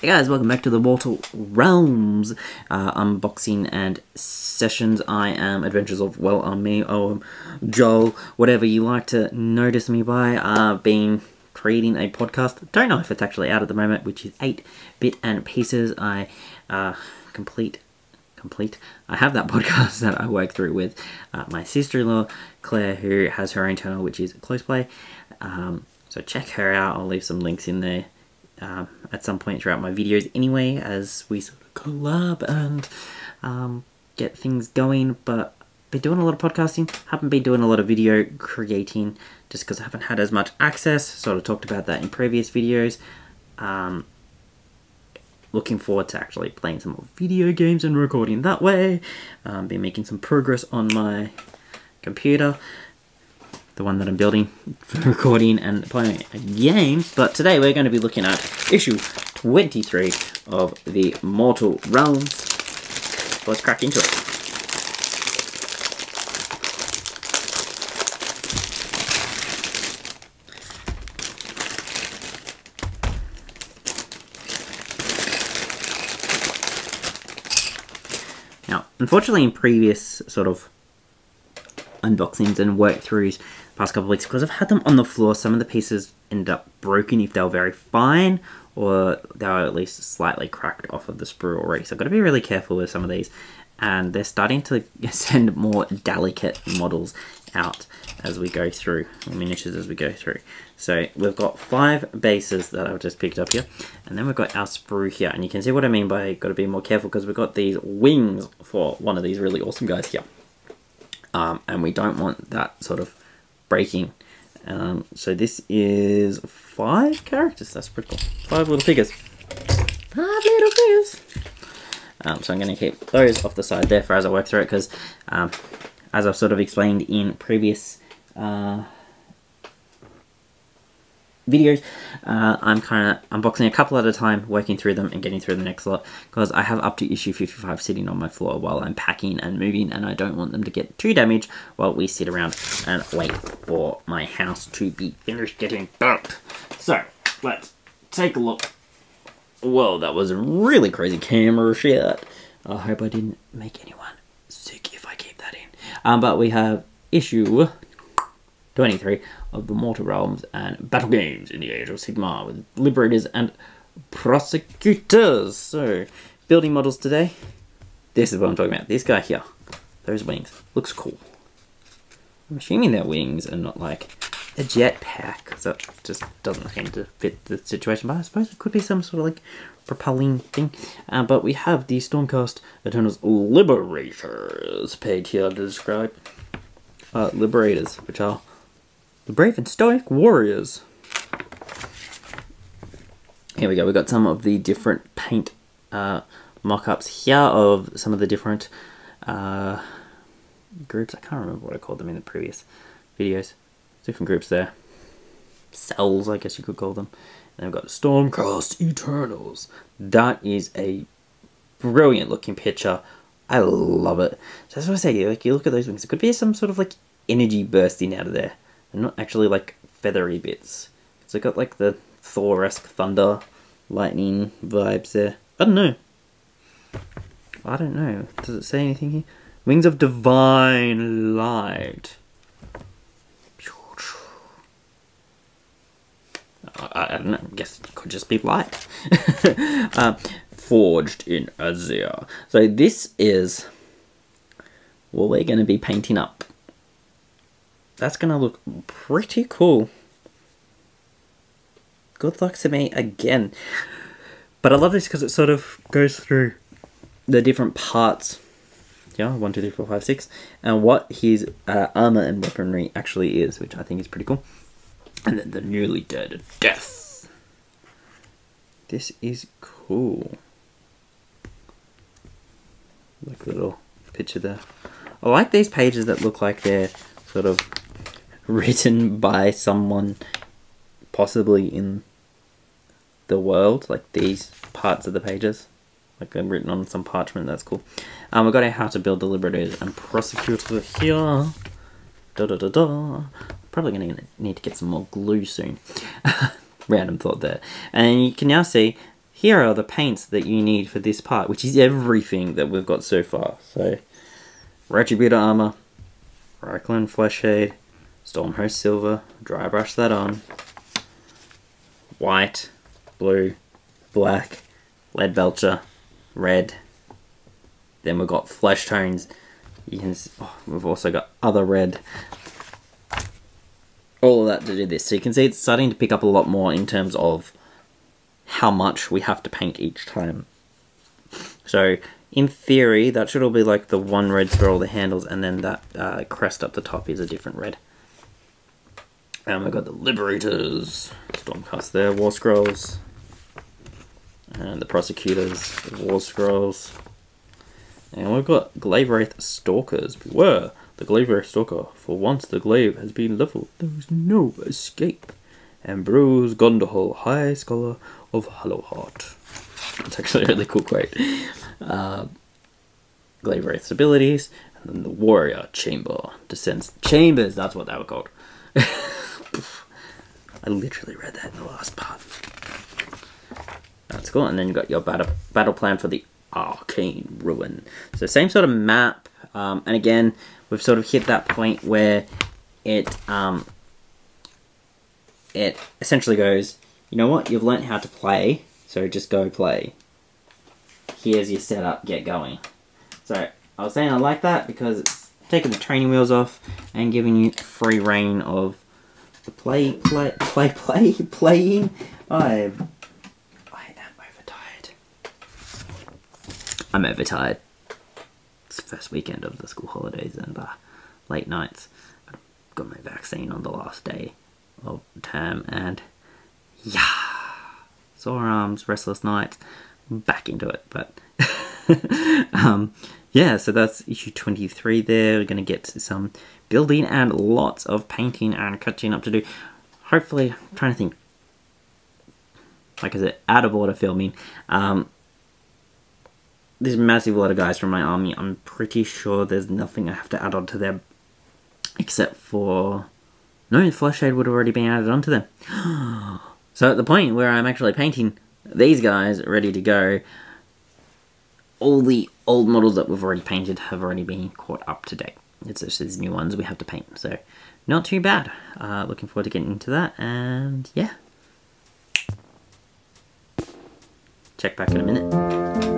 Hey guys, welcome back to the Mortal Realms unboxing and sessions. I am Adventures of, well, I'm me, oh, I'm Joel, whatever you like to notice me by. I've been creating a podcast. Don't know if it's actually out at the moment, which is 8-Bit and Pieces. I I have that podcast that I work through with my sister-in-law, Claire, who has her own channel, which is Close Play. So check her out. I'll leave some links in there at some point throughout my videos anyway, as we sort of collab and get things going. But I've been doing a lot of podcasting, haven't been doing a lot of video creating just because I haven't had as much access. Sort of talked about that in previous videos. Looking forward to actually playing some more video games and recording that way. Been making some progress on my computer, the one that I'm building for recording and playing a game. But today we're going to be looking at issue 23 of the Mortal Realms. So let's crack into it. Now, unfortunately, in previous sort of unboxings and work-throughs the past couple of weeks, because I've had them on the floor, some of the pieces ended up broken if they were very fine, or they were at least slightly cracked off of the sprue already. So I've got to be really careful with some of these, and they're starting to send more delicate models out as we go through, or miniatures as we go through. So we've got 5 bases that I've just picked up here, and then we've got our sprue here, and you can see what I mean by got to be more careful, because we've got these wings for one of these really awesome guys here. And we don't want that sort of breaking. So this is 5 characters. That's pretty cool. 5 little figures. 5 little figures. So I'm going to keep those off the side there for as I work through it, because as I've sort of explained in previous videos, I'm kind of unboxing a couple at a time, working through them and getting through the next lot, because I have up to issue 55 sitting on my floor while I'm packing and moving, and I don't want them to get too damaged while we sit around and wait for my house to be finished getting built. So let's take a look. Whoa, that was a really crazy camera shot. I hope I didn't make anyone sick if I keep that in. But we have issue 23 of the Mortal Realms and Battle Games in the Age of Sigmar with Liberators and Prosecutors. So, building models today. This is what I'm talking about. This guy here. Those wings. Looks cool. I'm assuming their wings are not like a jetpack, because that just doesn't seem to fit the situation. But I suppose it could be some sort of like propelling thing. But we have the Stormcast Eternals Liberators page here to describe Liberators, which are the brave and stoic warriors. Here we go, we've got some of the different paint mock-ups here of some of the different groups. I can't remember what I called them in the previous videos. Different groups there. Cells, I guess you could call them. And we've got Stormcast Eternals. That is a brilliant looking picture. I love it. So that's what I say, like, you look at those wings, it could be some sort of like energy bursting out of there. And not actually like feathery bits. So it got like the Thor-esque thunder, lightning vibes there. I don't know. Does it say anything here? Wings of divine light. I don't know. I guess it could just be light. Forged in Azure. So this is what we're going to be painting up. That's going to look pretty cool. Good luck to me again. But I love this because it sort of goes through the different parts. Yeah, 1, 2, 3, 4, 5, 6. And what his armor and weaponry actually is, which I think is pretty cool. And then the newly dead death. This is cool. Like a little picture there. I like these pages that look like they're sort of written by someone possibly in the world, like these parts of the pages, like they're written on some parchment. That's cool. We've got our How to Build the Liberators and Prosecutor here. Probably going to need to get some more glue soon. Random thought there. And you can now see here are the paints that you need for this part, which is everything that we've got so far. So, Retributor Armour, Reichland Fleshshade, Stormhost Silver, dry brush that on, white, blue, black, lead belcher, red, then we've got flesh tones, you can see, oh, we've also got other red, all of that to do this. So you can see it's starting to pick up a lot more in terms of how much we have to paint each time. So in theory that should all be like the one reds for all the handles, and then that crest up the top is a different red. And we've got the Liberators, Stormcast there, War Scrolls, and the Prosecutors, the War Scrolls. And we've got Glaive Wraith Stalkers. Beware the Glaive Wraith Stalker, for once the glaive has been levelled, there is no escape. And Bruce Gondolhall, High Scholar of Hallowheart. That's actually a really cool quote. Glaive Wraith's abilities, and then the Warrior Chamber, Descends Chambers, that's what they were called. I literally read that in the last part. That's cool. And then you've got your battle plan for the Arcane Ruin. So same sort of map. And again, we've sort of hit that point where it essentially goes, you know what, you've learnt how to play, so just go play. Here's your setup, get going. So I was saying I like that because it's taking the training wheels off and giving you free reign of the playing. I'm overtired. It's the first weekend of the school holidays and late nights. I got my vaccine on the last day of term, and yeah, sore arms, restless nights, back into it. But yeah, so that's issue 23 there. We're going to get some building and lots of painting and catching up to do. Hopefully, I'm trying to think, like I said, out of order filming. There's a massive lot of guys from my army. I'm pretty sure there's nothing I have to add on to them. Except for... no, Fleshshade would have already been added onto them. So at the point where I'm actually painting these guys ready to go, all the old models that we've already painted have already been caught up to date. It's just these new ones we have to paint. So not too bad. Looking forward to getting into that. And yeah. Check back in a minute.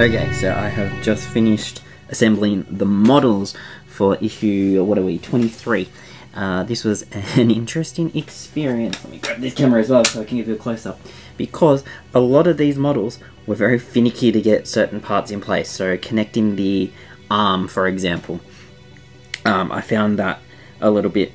Okay, so I have just finished assembling the models for issue, what are we, 23. This was an interesting experience. Let me grab this camera as well so I can give you a close-up. Because a lot of these models were very finicky to get certain parts in place. So connecting the arm, for example. I found that a little bit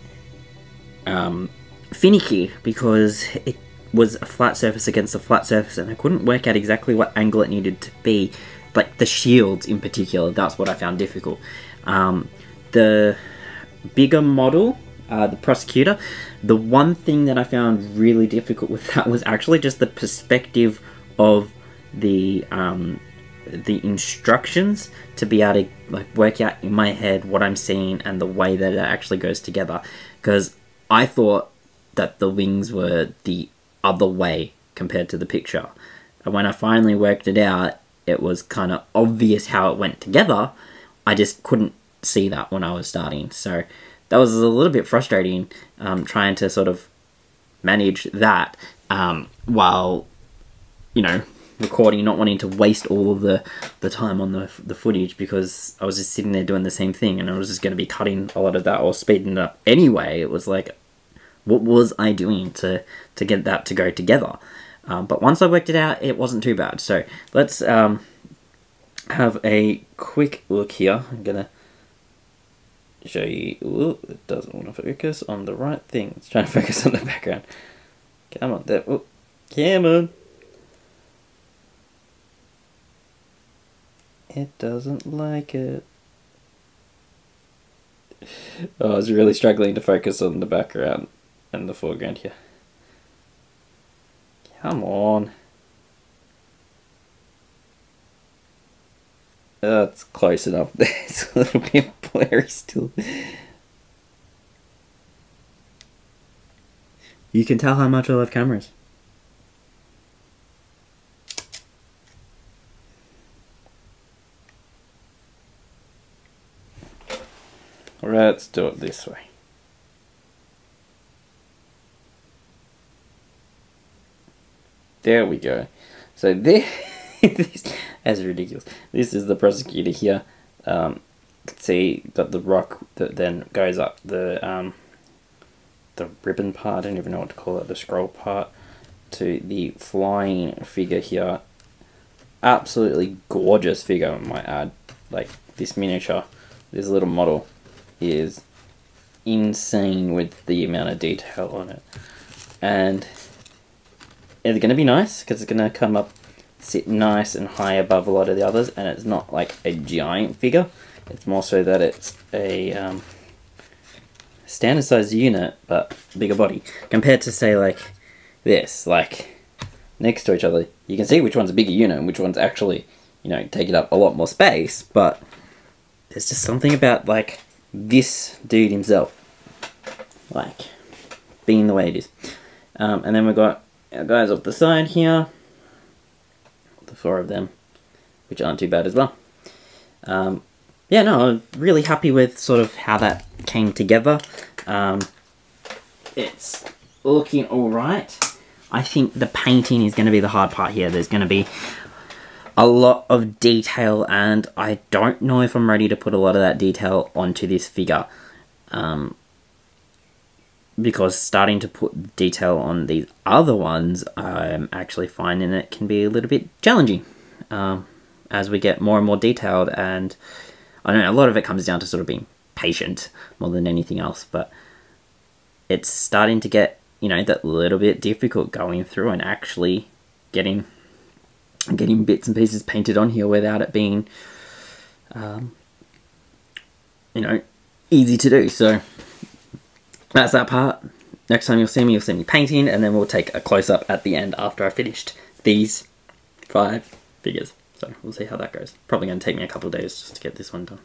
finicky because it was a flat surface against a flat surface and I couldn't work out exactly what angle it needed to be. Like the shields in particular, that's what I found difficult. The bigger model, the Prosecutor, the one thing that I found really difficult with that was actually just the perspective of the instructions to be able to like work out in my head what I'm seeing and the way that it actually goes together. Because I thought that the wings were the other way compared to the picture. And when I finally worked it out, it was kind of obvious how it went together. I just couldn't see that when I was starting. So that was a little bit frustrating, trying to sort of manage that while, you know, recording, not wanting to waste all of the time on the footage, because I was just sitting there doing the same thing and I was just going to be cutting a lot of that or speeding it up anyway. It was like, what was I doing to get that to go together? But once I worked it out, it wasn't too bad. So let's have a quick look here. I'm going to show you. Ooh, it doesn't want to focus on the right thing. It's trying to focus on the background. Come on, there. Ooh, come on. It doesn't like it. Oh, I was really struggling to focus on the background and the foreground here. Come on. That's close enough. It's a little bit blurry still. You can tell how much I love cameras. Alright, let's do it this way. There we go. So this that's ridiculous. This is the Prosecutor here. You can see got the rock that then goes up the ribbon part, I don't even know what to call it, the scroll part, to the flying figure here. Absolutely gorgeous figure, I might add. Like this miniature, this little model is insane with the amount of detail on it. And it's going to be nice because it's going to come up, sit nice and high above a lot of the others, and it's not like a giant figure. It's more so that it's a standard sized unit but bigger body compared to say like this, like next to each other. You can see which one's a bigger unit and which one's actually, you know, taking up a lot more space, but there's just something about like this dude himself, like being the way it is. And then we've got our guys off the side here, the four of them, which aren't too bad as well. Yeah, no, I'm really happy with sort of how that came together. It's looking all right. I think the painting is going to be the hard part here. There's going to be a lot of detail, and I don't know if I'm ready to put a lot of that detail onto this figure. Because starting to put detail on these other ones, I'm actually finding it can be a little bit challenging as we get more and more detailed. And I don't know, a lot of it comes down to sort of being patient more than anything else, but it's starting to get, you know, that little bit difficult going through and actually getting bits and pieces painted on here without it being, you know, easy to do. So that's that part. Next time you'll see me painting, and then we'll take a close-up at the end after I've finished these 5 figures. So we'll see how that goes. Probably going to take me a couple of days just to get this one done.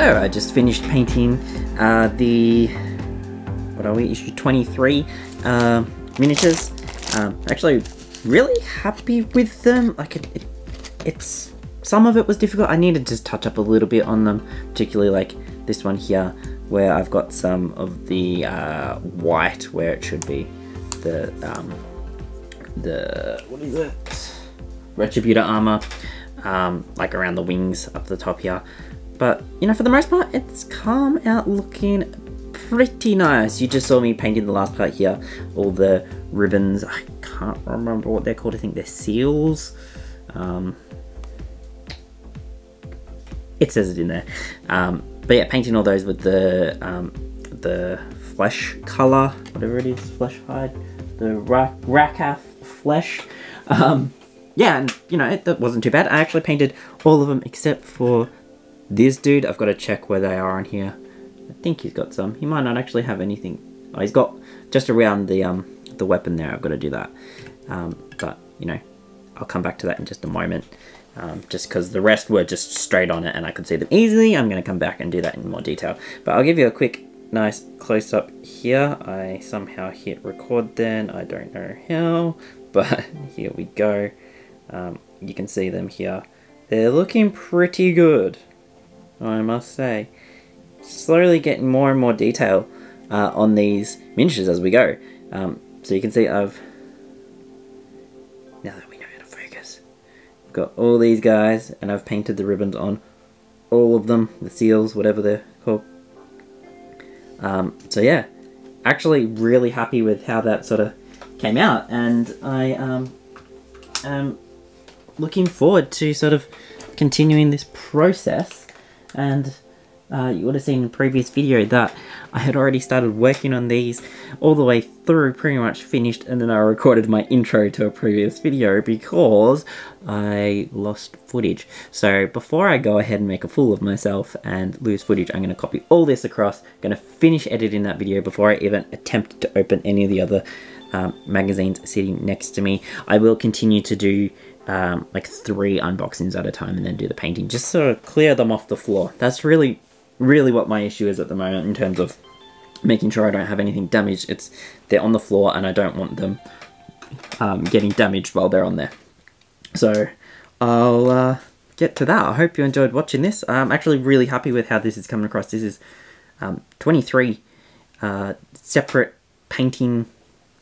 So I just finished painting issue 23 miniatures. Actually, really happy with them. Like it's some of it was difficult. I needed to just touch up a little bit on them, particularly like this one here, where I've got some of the white where it should be the what is it? Retributor Armour, like around the wings up the top here. But you know, for the most part, it's come out looking pretty nice. You just saw me painting the last part here, all the ribbons. I can't remember what they're called. I think they're seals. It says it in there. But yeah, painting all those with the flesh color, whatever it is, flesh hide, the Rakaf flesh. Yeah, and you know, that wasn't too bad. I actually painted all of them except for this dude. I've got to check where they are on here. I think he's got some. He might not actually have anything. Oh, he's got just around the weapon there. I've got to do that. But you know, I'll come back to that in just a moment. Just because the rest were just straight on it and I could see them easily. I'm going to come back and do that in more detail. But I'll give you a quick, nice close-up here. I somehow hit record then. I don't know how, but here we go. You can see them here. They're looking pretty good, I must say. Slowly getting more and more detail on these miniatures as we go. So you can see I've... Now that we know how to focus, I've got all these guys and I've painted the ribbons on all of them, the seals, whatever they're called. So yeah, actually really happy with how that sort of came out, and I am looking forward to sort of continuing this process. And you would have seen in the previous video that I had already started working on these all the way through, pretty much finished, and then I recorded my intro to a previous video because I lost footage. So before I go ahead and make a fool of myself and lose footage, I'm going to copy all this across, going to finish editing that video before I even attempt to open any of the other magazines sitting next to me. I will continue to do like 3 unboxings at a time and then do the painting, just sort of clear them off the floor. That's really what my issue is at the moment in terms of making sure I don't have anything damaged. It's they're on the floor and I don't want them getting damaged while they're on there. So I'll get to that. I hope you enjoyed watching this. I'm actually really happy with how this is coming across. This is 23 separate painting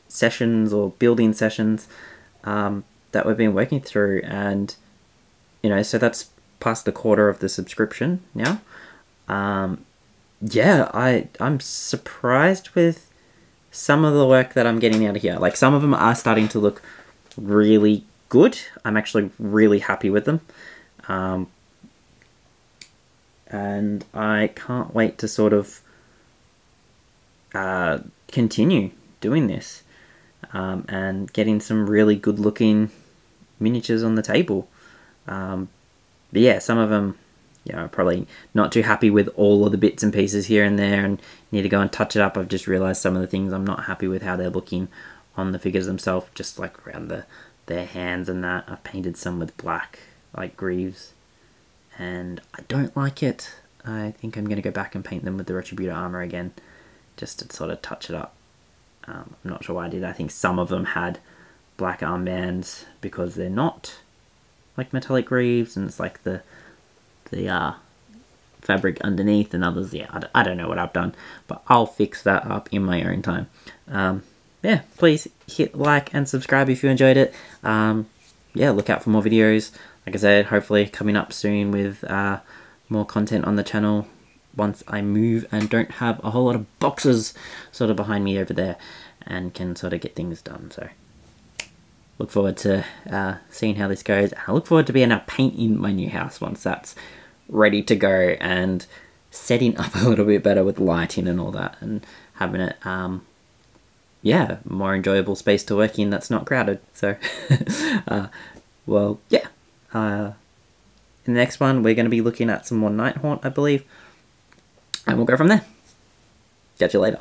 sessions or building sessions that we've been working through, and you know, so that's past the quarter of the subscription now. Yeah, I'm surprised with some of the work that I'm getting out of here. Like, some of them are starting to look really good. I'm actually really happy with them. And I can't wait to sort of continue doing this and getting some really good looking miniatures on the table. But yeah, some of them, you know, probably not too happy with all of the bits and pieces here and there and need to go and touch it up. I've just realized some of the things I'm not happy with how they're looking on the figures themselves, just like around their hands and that. I've painted some with black, like greaves, and I don't like it. I think I'm going to go back and paint them with the Retributor Armour again, just to sort of touch it up. I'm not sure why I did. I think some of them had black armbands because they're not like metallic greaves, and it's like the fabric underneath, and others, yeah, I don't know what I've done, but I'll fix that up in my own time. Yeah, please hit like and subscribe if you enjoyed it. Yeah, look out for more videos. Like I said, hopefully coming up soon with more content on the channel once I move and don't have a whole lot of boxes sort of behind me over there and can sort of get things done. So look forward to seeing how this goes. I look forward to being able to paint in my new house once that's ready to go and setting up a little bit better with lighting and all that, and having it, yeah, more enjoyable space to work in that's not crowded. So, well, yeah. In the next one, we're going to be looking at some more Nighthaunt, I believe, and we'll go from there. Catch you later.